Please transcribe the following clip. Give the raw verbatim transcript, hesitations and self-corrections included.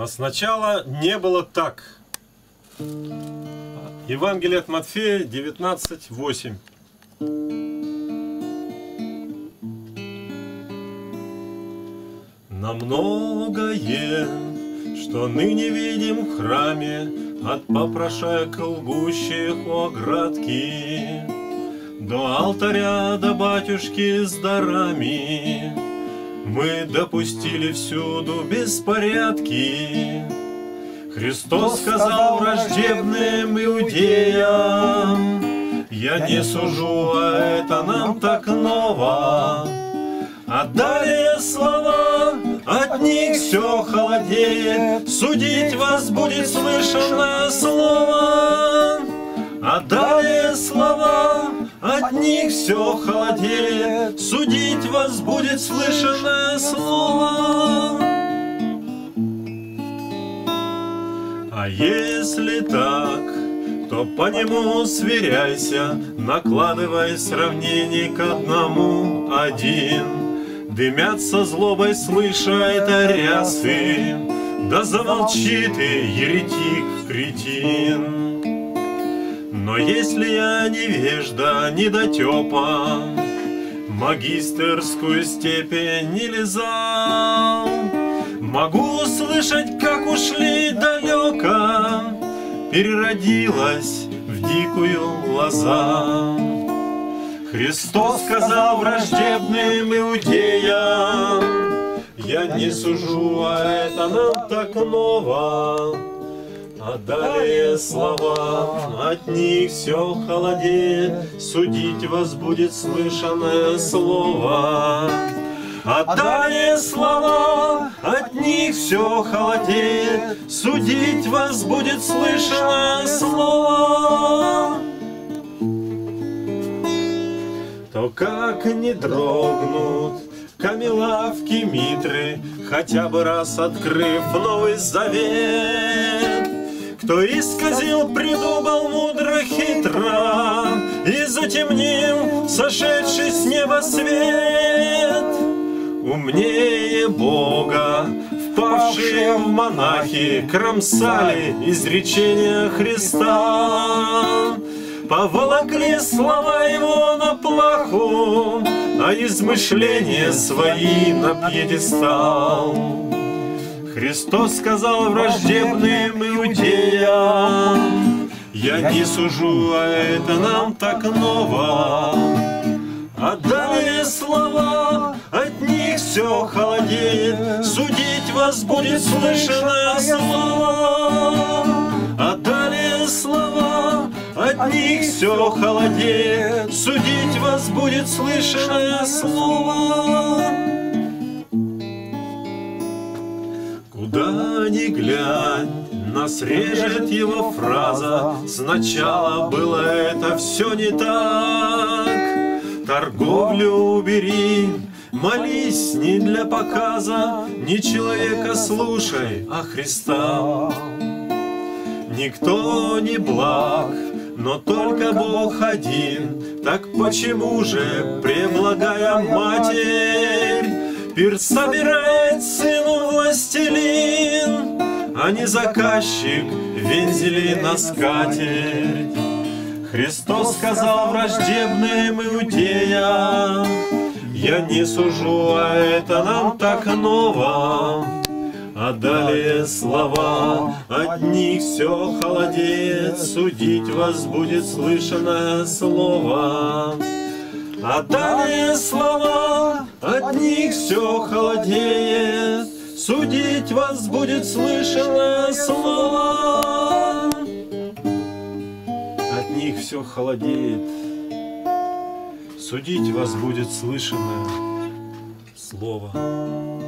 А сначала не было так. Евангелие от Матфея девятнадцать, восемь. На многое, что ныне видим в храме, от попрошаек, лгущих у оградки, до алтаря, до батюшки с дарами, мы допустили всюду беспорядки. Христос сказал враждебным иудеям: я не сужу, а это нам так ново. А далее слова: от них все холодеет, судить вас будет слышанное слово. А далее слова: от них все холодеет, судить вас будет слышанное слово. А если так, то по нему сверяйся, накладывай сравнение к одному один. Дымятся злобой, слыша это рясы, да замолчи ты, еретик, кретин. Но если я невежда, недотепа, магистерскую степень не лизал, могу услышать, как ушли далеко, переродилась в дикую лоза. Христос сказал враждебным иудеям: я не сужу, а это нам так ново. А далее слова: от них все холодеет, судить вас будет слышанное слово. А далее слова: от них все холодеет, судить вас будет слышанное слово. То как не дрогнут камелавки митры, хотя бы раз открыв Новый Завет, кто исказил, придумал мудро, хитро и затемнил сошедший с неба свет. Умнее Бога впавшие в монахи кромсали изречения Христа, поволокли слова его на плаху, а измышления свои на пьедестал. Христос сказал враждебным иудеям: я не сужу, а это нам так ново. А далее слова: от них все холодеет, судить вас будет слышанное слово. А далее слова: от них все холодеет, судить вас будет слышанное слово. Куда ни глянь, нас режет его фраза: сначала было это все не так. Торговлю убери, молись не для показа, не человека слушай, а Христа. Никто не благ, но только Бог один, так почему же, преблагая Матерь, пир собирает сыну властелин, а не заказчик вензели на скатерть. Христос сказал враждебным иудеям: я не сужу, а это нам так ново. А далее слова: от них все холодеет, судить вас будет слышанное слово. А далее слова: от них все холодеет, судить вас будет слышанное слово. От них все холодеет, судить вас будет слышанное слово.